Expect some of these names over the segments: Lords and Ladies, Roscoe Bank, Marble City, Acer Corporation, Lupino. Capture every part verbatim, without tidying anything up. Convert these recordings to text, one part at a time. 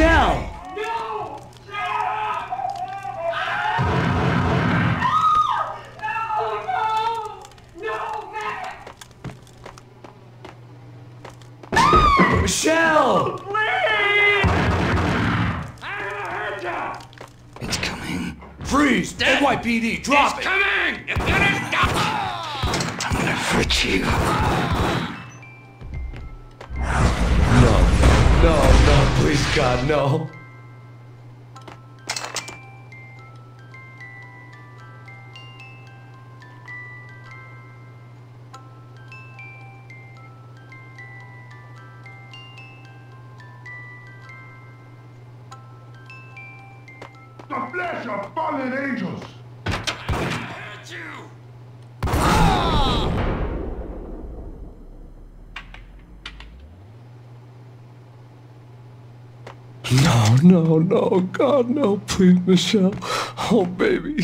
down! No! Shut up! No! No! No, Matt! Michelle! Please! I'm gonna hurt ya! It's coming. Freeze! N Y P D, drop it's it! It's coming! You're gonna stop it! I'm gonna hurt you. No, no, please, God, no. The flesh of fallen angels. I hurt you. No, no, no, God, no, please, Michelle. Oh, baby.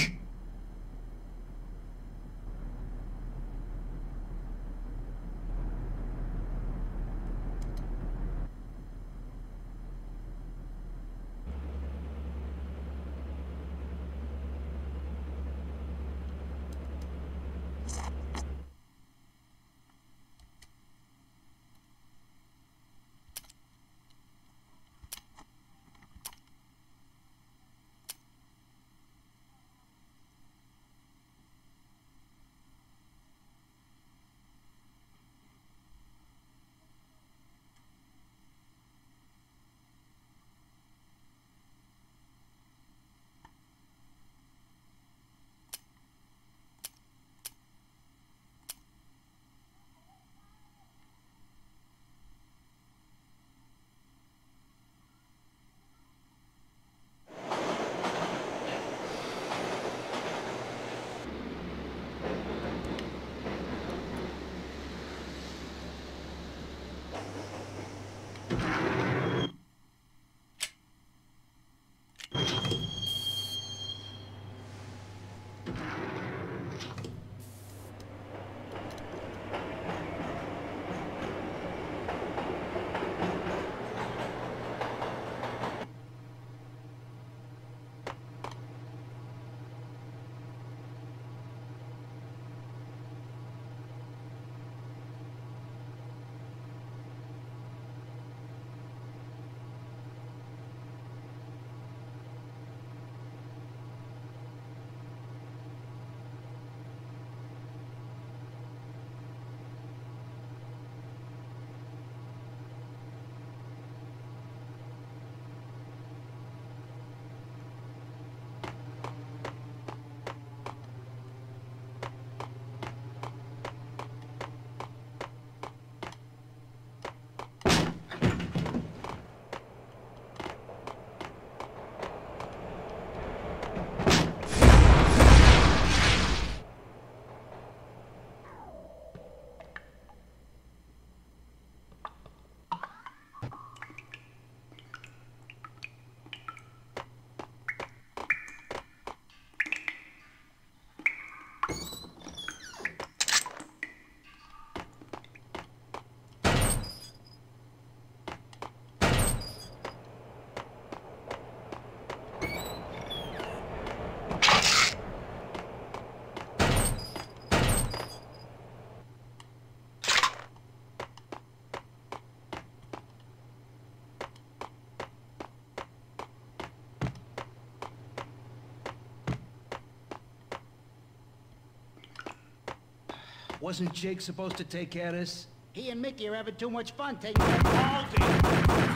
Wasn't Jake supposed to take care of this? He and Mickey are having too much fun taking care of Baldi.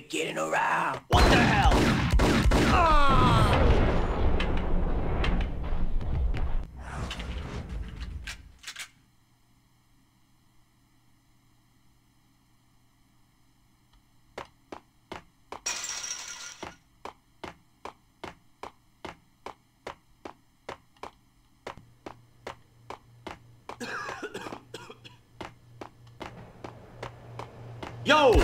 been kidding around. What the hell? Oh! Yo!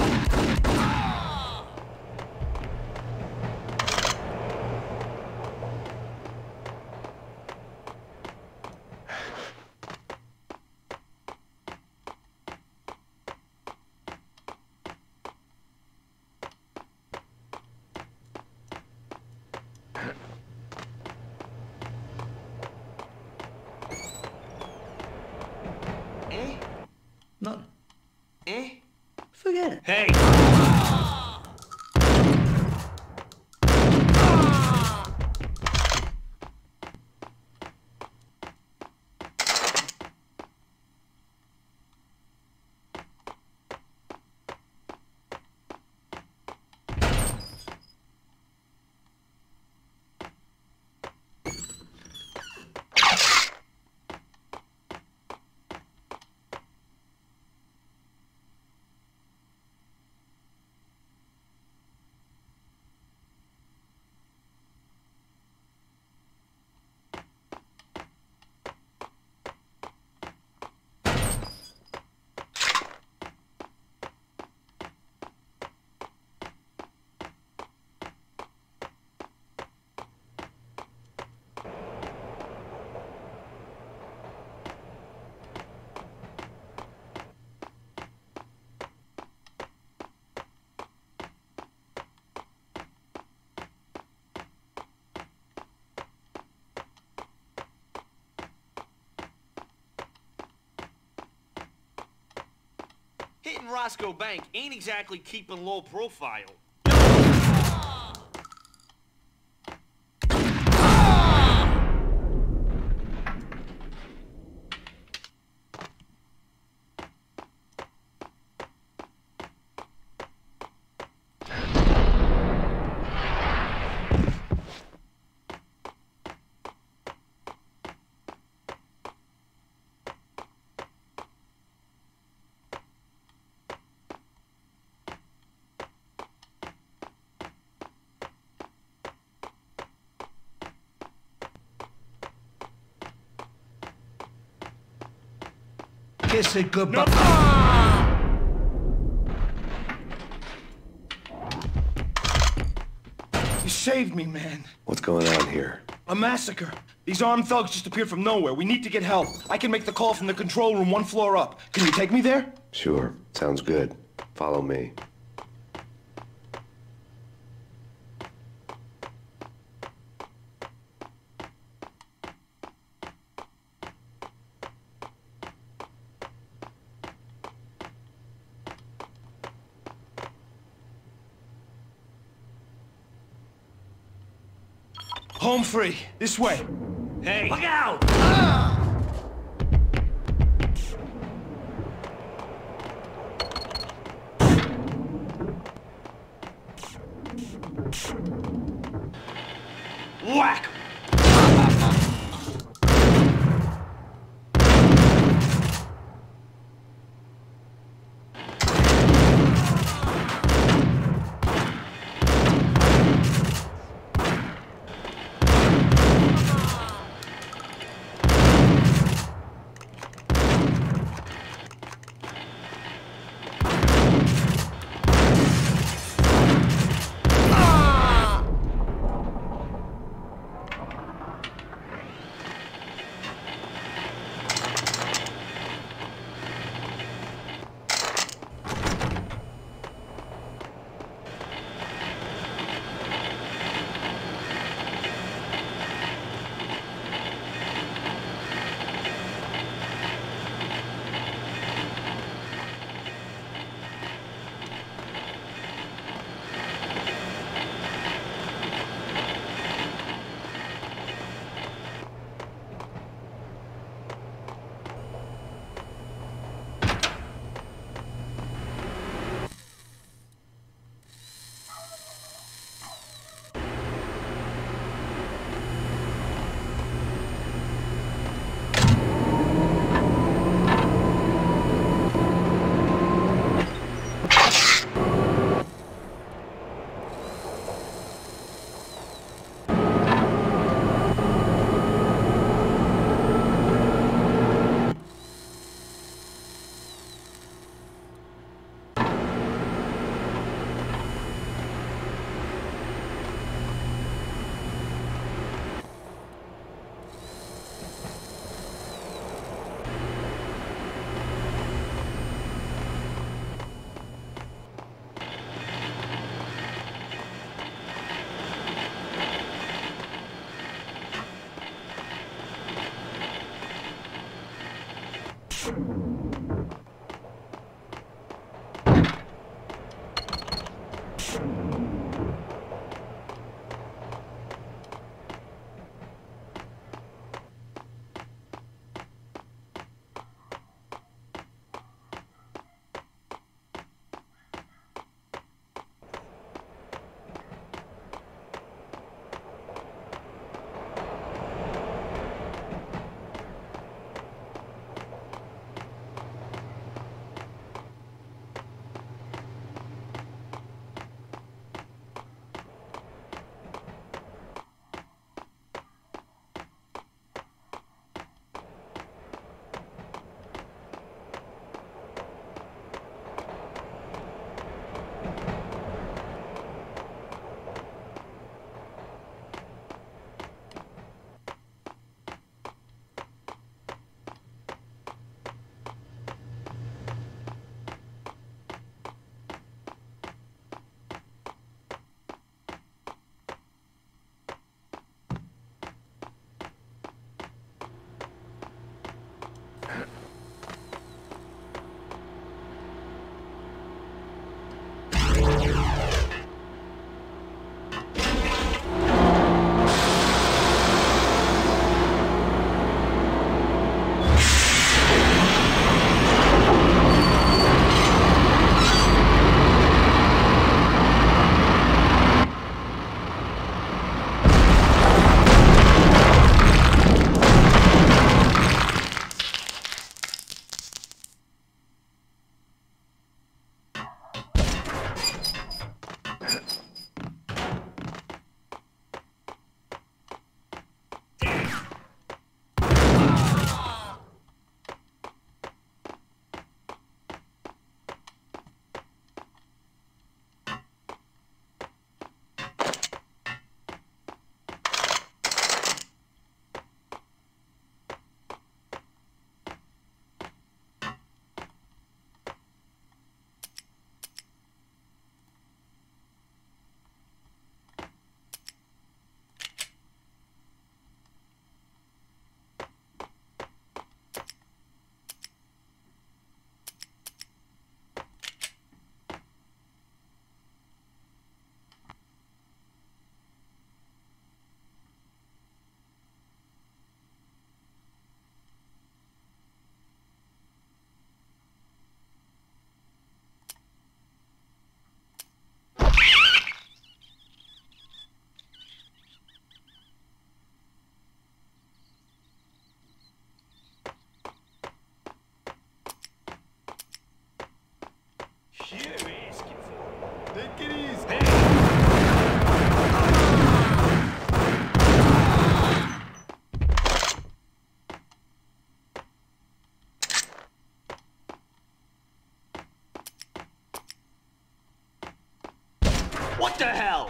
Hey! Ah. Ah. Hitting Roscoe Bank ain't exactly keeping low profile. Ah! Ah! Kiss it goodbye. No. You saved me, man. What's going on here? A massacre. These armed thugs just appeared from nowhere. We need to get help. I can make the call from the control room one floor up. Can you take me there? Sure. Sounds good. Follow me. Home free. This way. Hey. Look out! Ah! Whack! What the hell?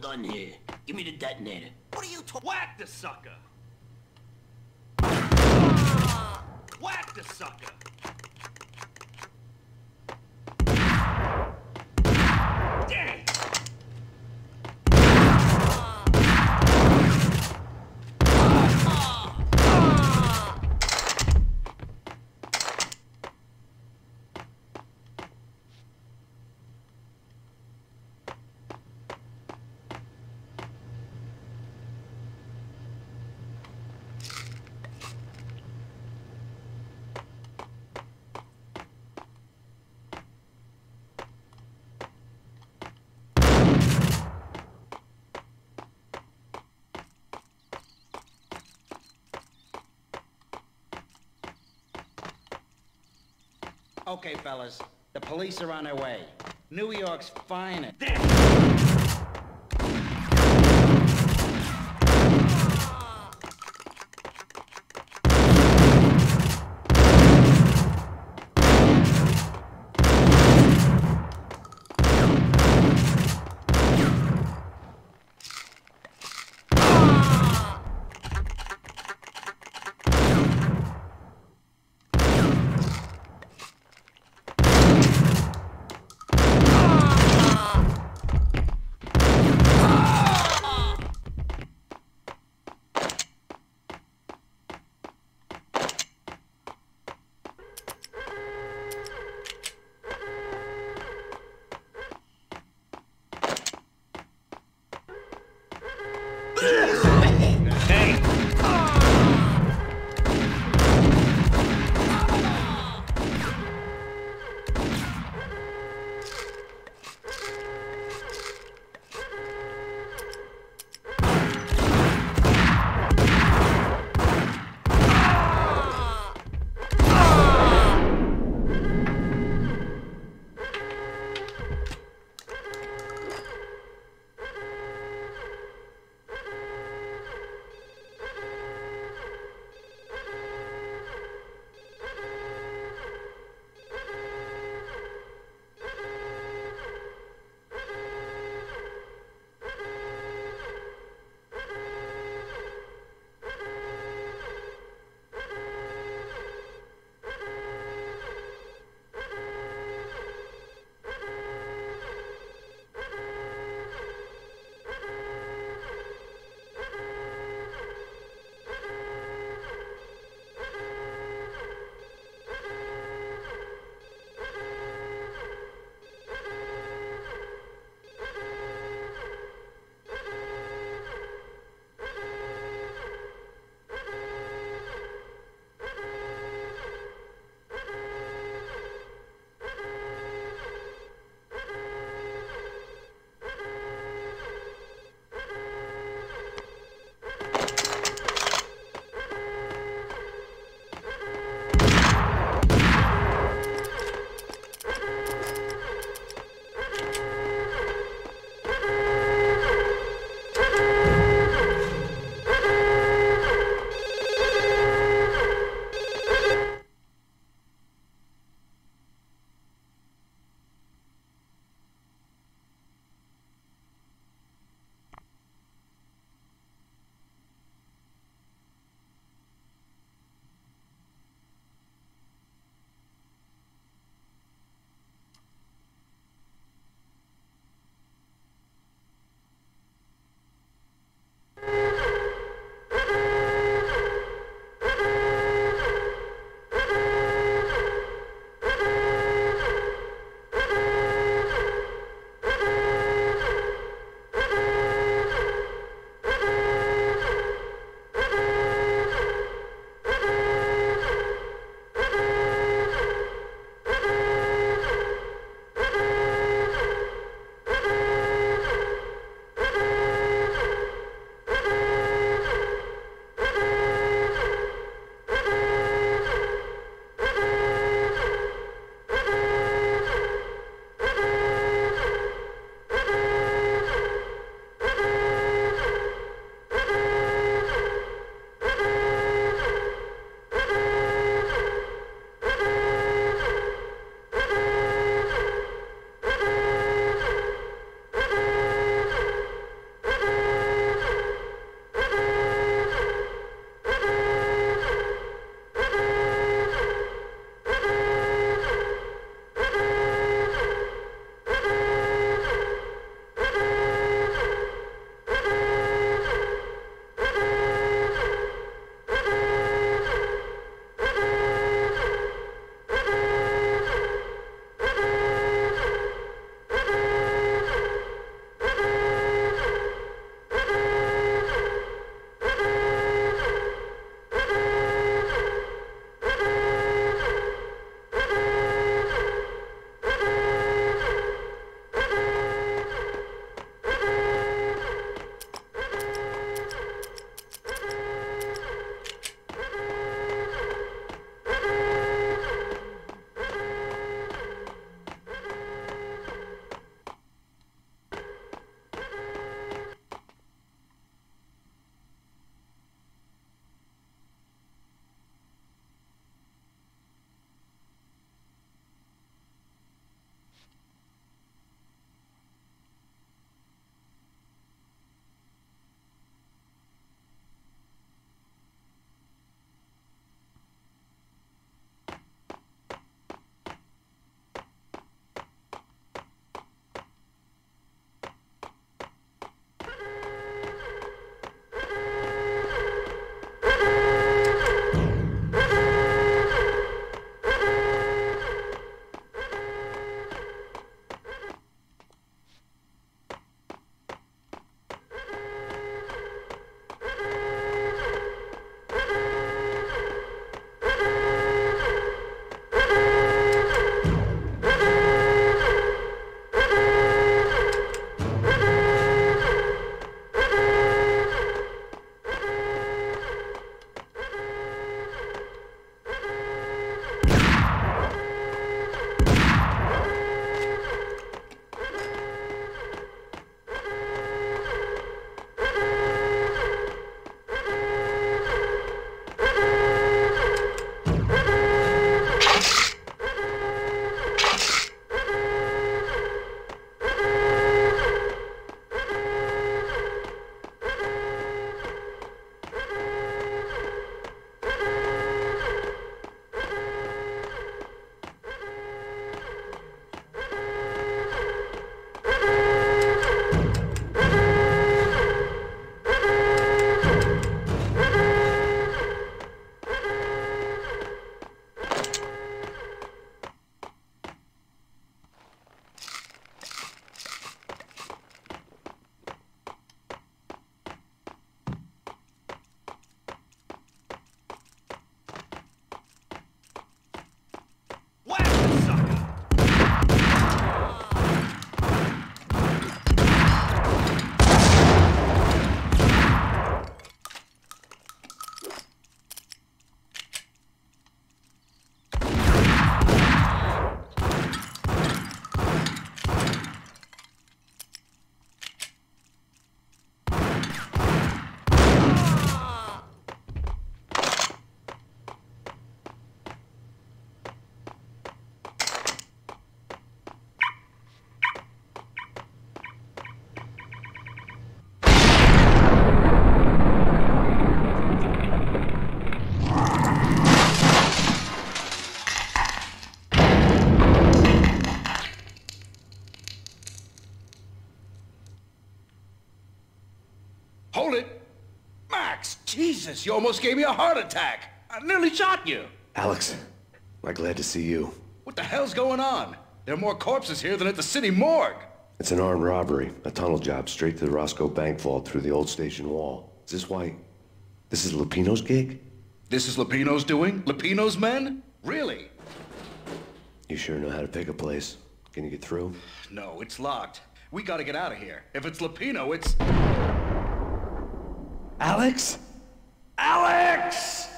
Done here. Give me the detonator. What are you talking? Whack the sucker! whack the sucker! Okay, fellas, the police are on their way. New York's finest. Jesus, you almost gave me a heart attack. I nearly shot you. Alex, we're glad to see you. What the hell's going on? There are more corpses here than at the city morgue. It's an armed robbery, a tunnel job straight to the Roscoe Bank vault through the old station wall. Is this why... this is Lupino's gig? This is Lupino's doing? Lupino's men? Really? You sure know how to pick a place. Can you get through? No, it's locked. We gotta get out of here. If it's Lupino, it's... Alex? Alex!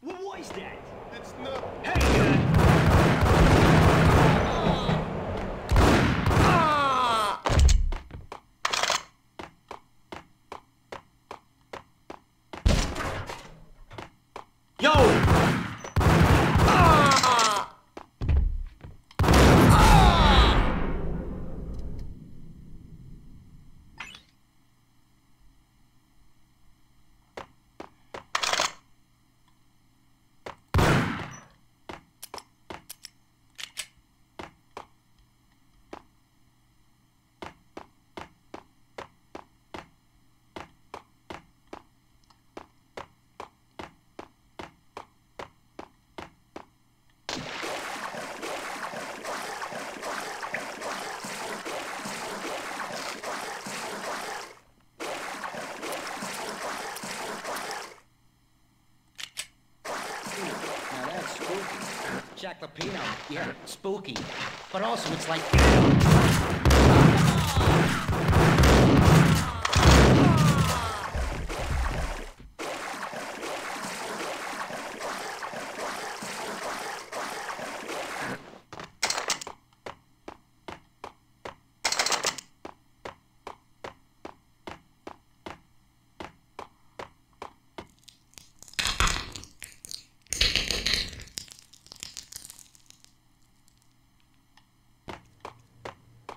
What is that? It's not... Hey! Ah! Yo! Ah! Ah! Jack Lupino, yeah, spooky, but also it's like...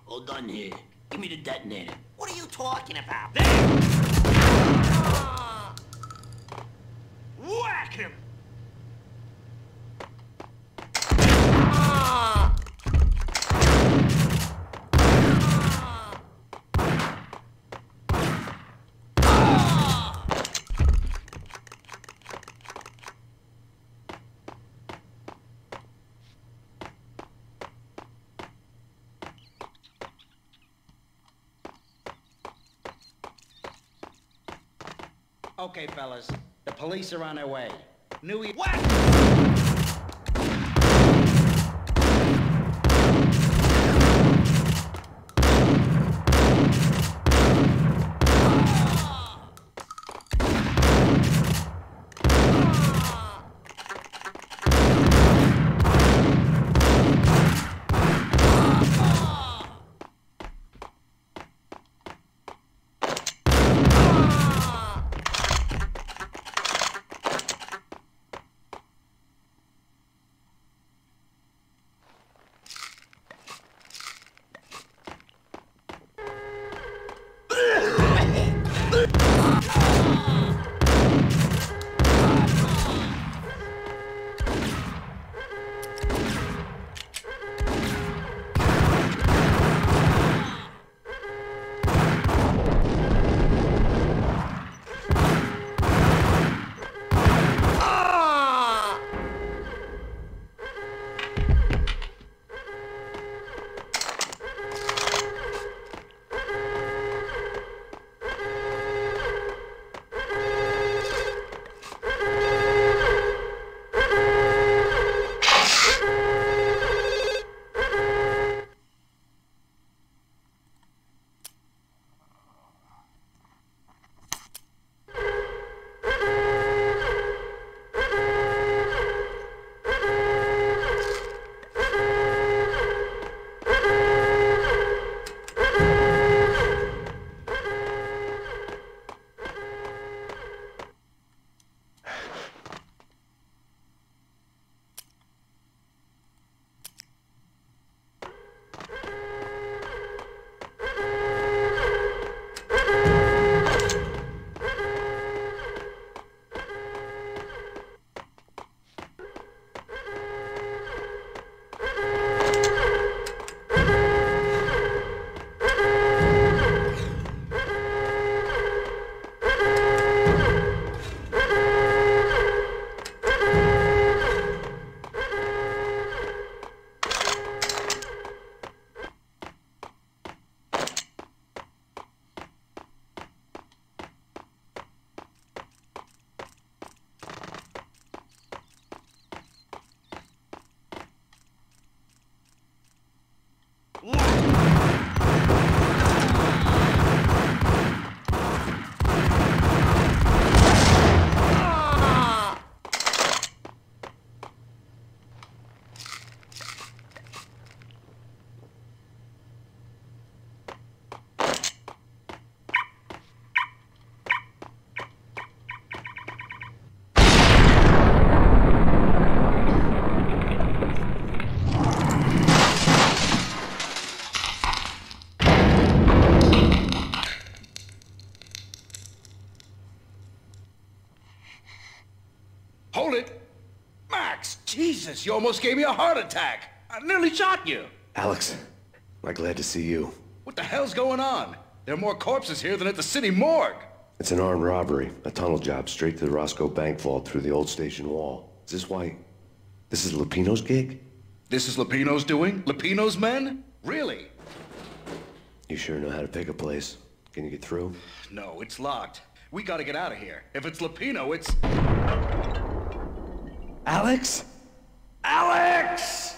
All done here. Give me the detonator. What are you talking about? There! Ah! Whack him! Ah! Ah! Ah! Okay, fellas. The police are on their way. New E- What? Jesus, you almost gave me a heart attack. I nearly shot you. Alex, I'm glad to see you. What the hell's going on? There are more corpses here than at the city morgue. It's an armed robbery, a tunnel job straight to the Roscoe Bank vault through the old station wall. Is this why... this is Lupino's gig? This is Lupino's doing? Lupino's men? Really? You sure know how to pick a place. Can you get through? No, it's locked. We gotta get out of here. If it's Lupino, it's... Alex? Alex!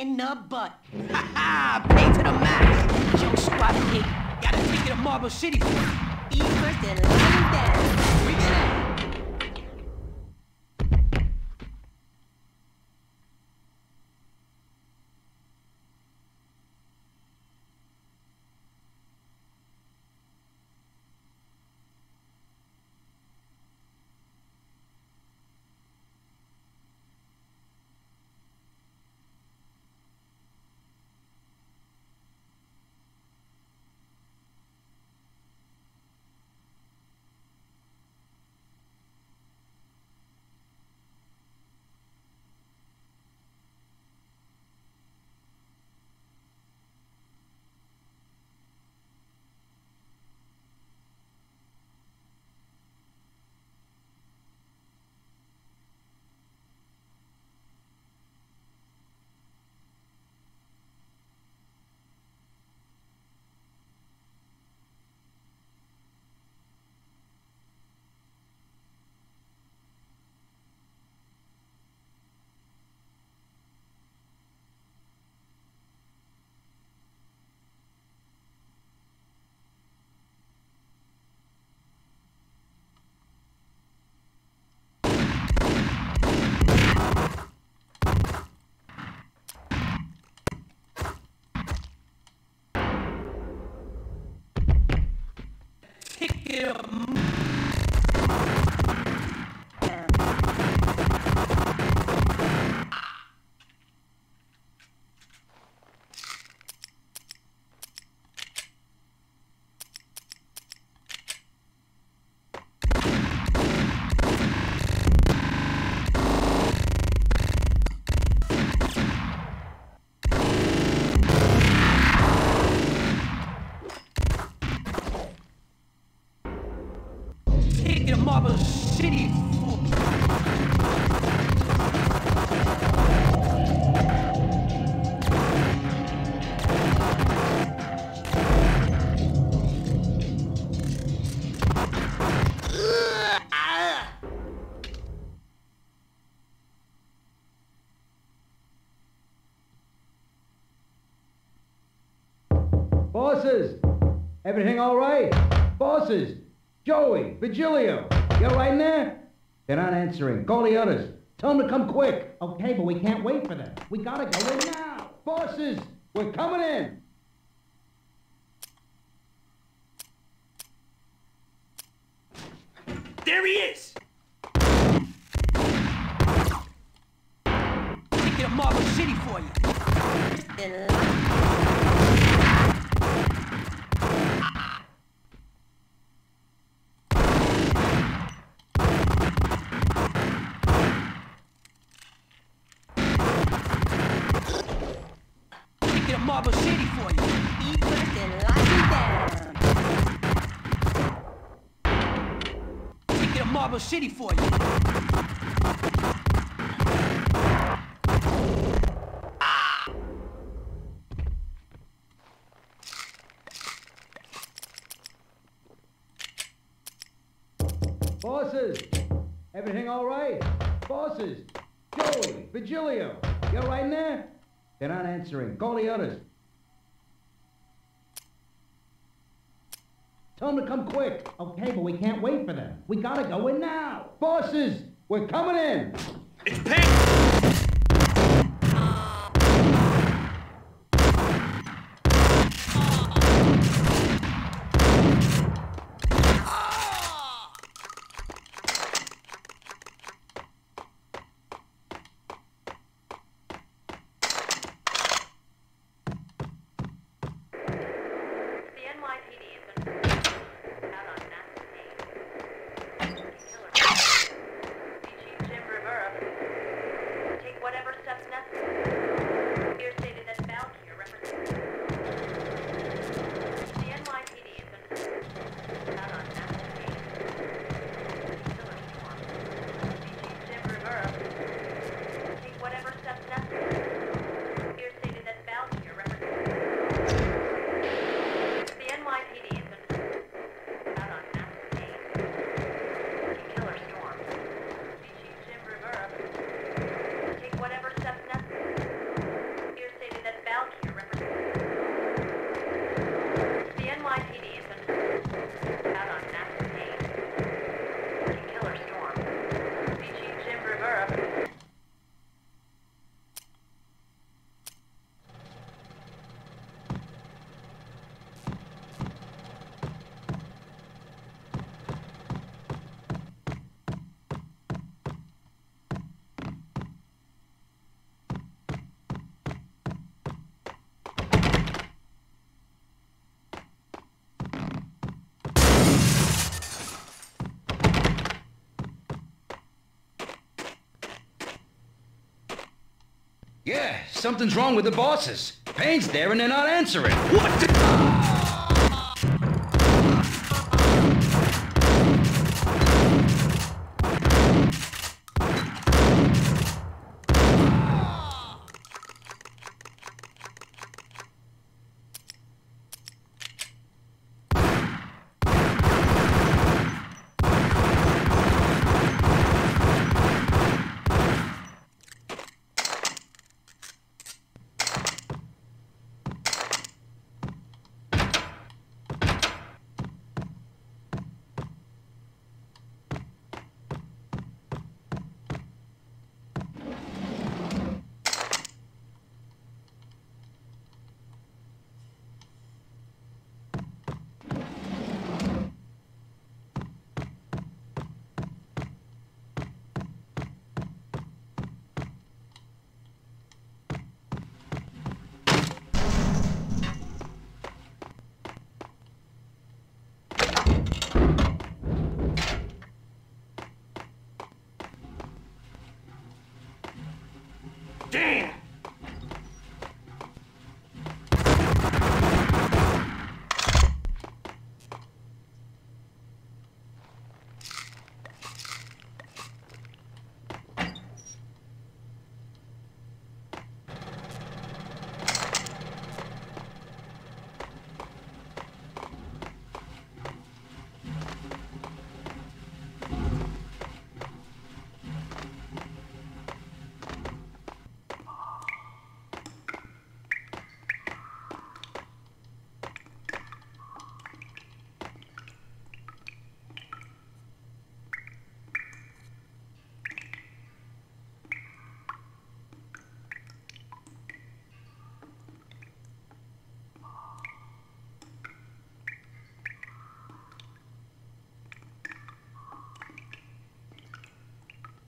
in the butt. Ha ha! Pay to the max. Joe Squad eight. Gotta take it to Marble City. Eat first and lay down. Bring it out. Bosses, everything all right? Bosses, Joey, Vigilio, you all right in there? They're not answering. Call the others. Tell them to come quick. Okay, but we can't wait for them. We gotta go in now. Bosses, we're coming in. There he is. Take it to Marble City for you. Marble City for you. Eat first and lock it down. Take it to Marble City for you. Ah. Bosses, everything all right? Bosses, Joey, Vigilio, you all right in there? They're not answering. Call the others. Tell them to come quick. Okay, but we can't wait for them. We gotta go in now. Bosses, we're coming in. It's pink. Yeah, something's wrong with the bosses. Payne's there and they're not answering. What the...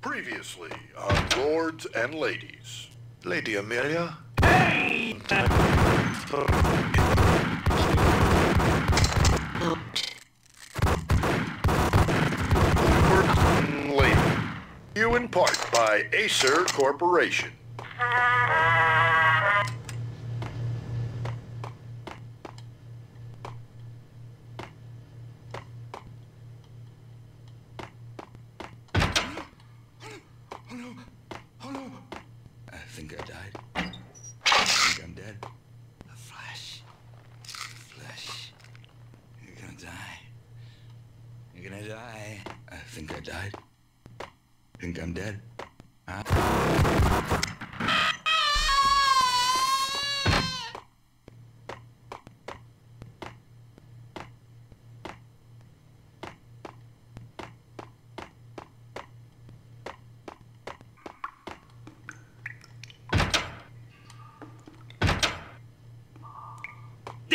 Previously on Lords and Ladies. Lady Amelia? Hey! Lady. You in part by Acer Corporation.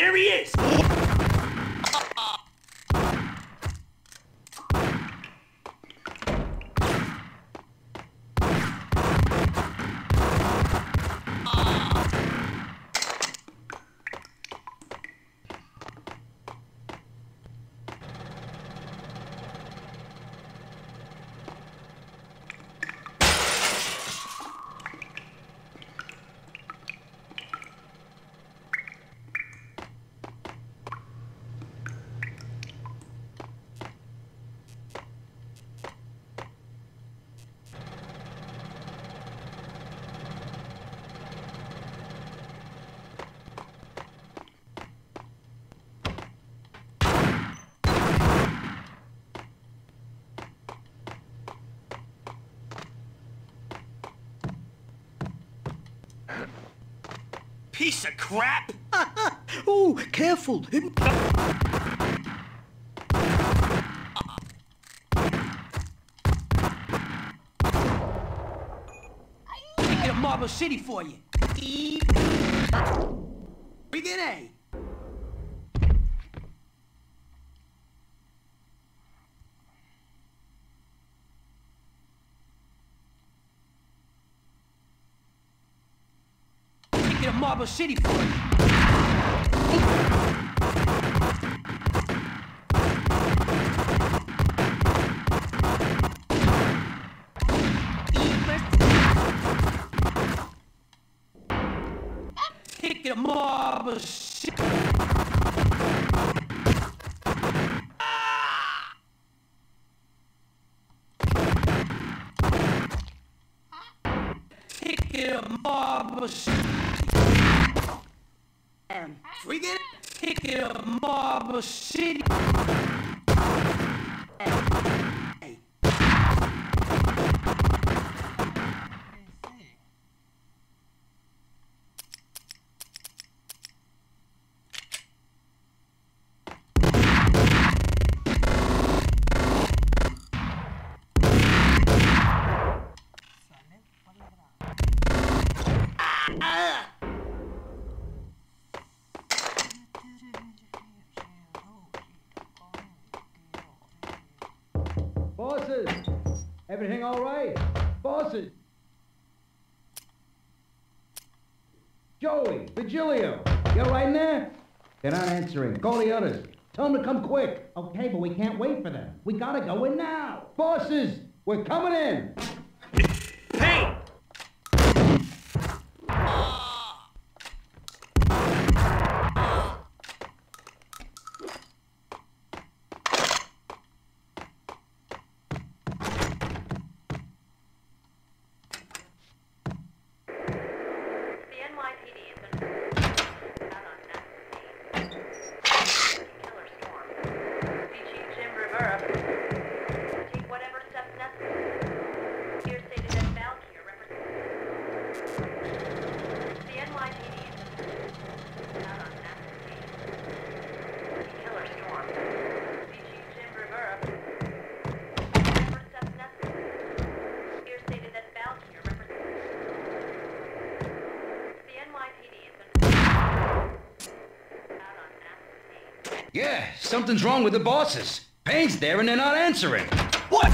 There he is! Piece of crap! Oh, careful! We get a Marble City for you. We get A. Marble City for you. Marble City. Take it, Marble City. And freaking take it, Marble City. Bosses, everything all right? Bosses. Joey, Vigilio, you all right in there? They're not answering. Call the others. Tell them to come quick. Okay, but we can't wait for them. We gotta go in now. Bosses, we're coming in. Hey! Yeah, something's wrong with the bosses. Payne's there and they're not answering. What?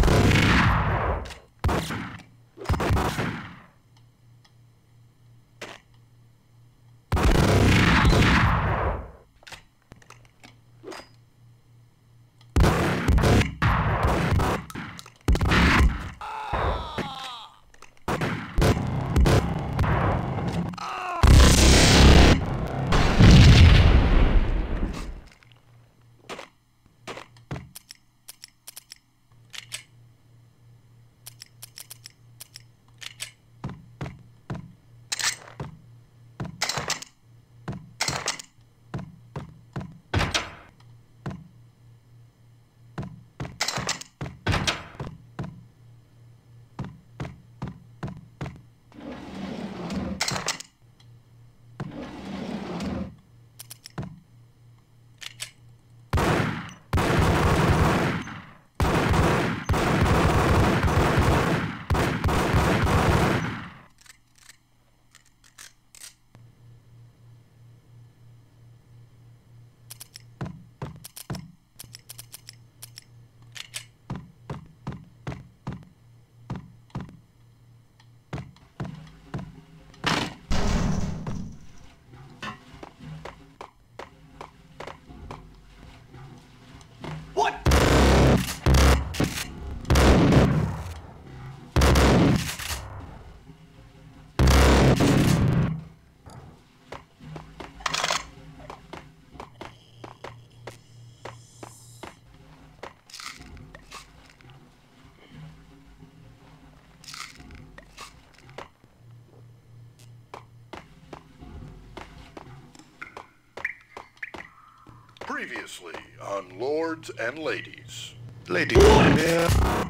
Previously on Lords and Ladies. Ladies. Yeah.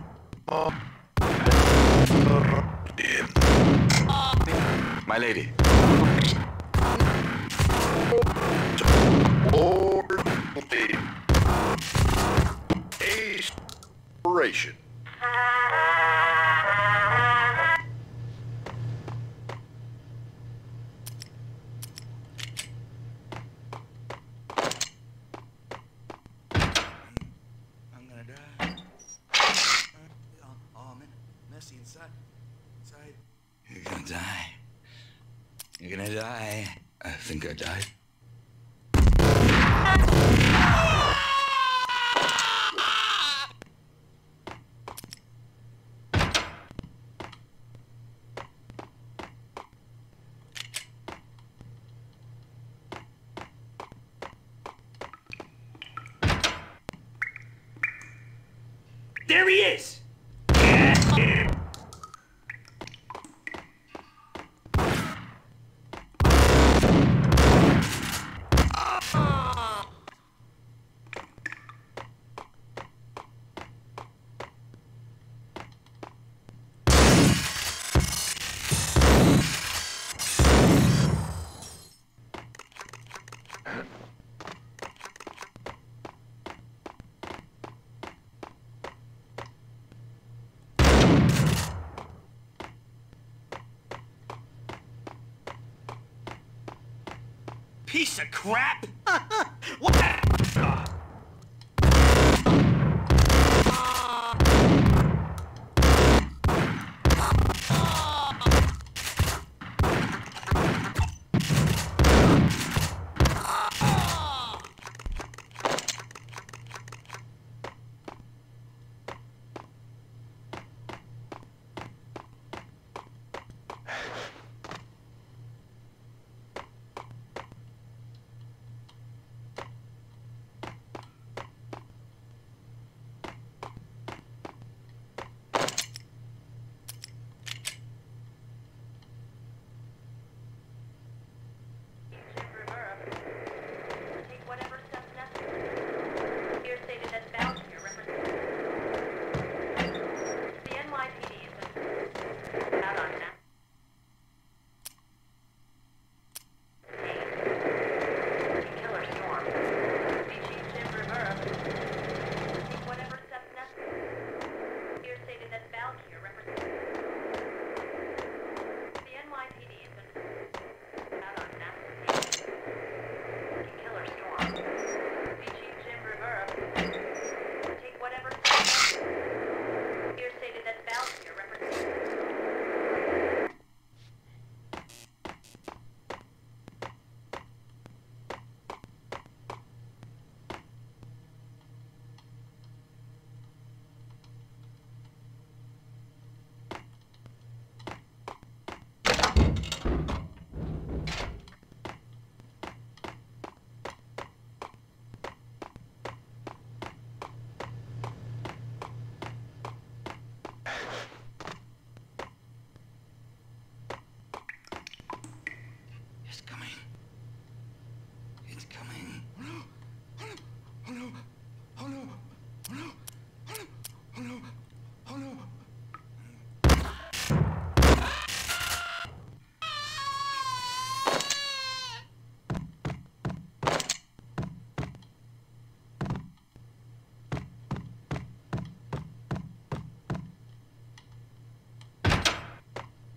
Uh, my lady. Lord Lady. Acer Corporation. You're gonna die. I think I died. There he is! Piece of crap! What?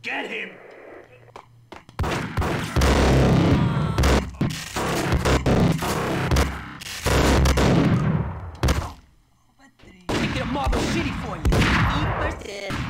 Get him! Make it a Marble City for you.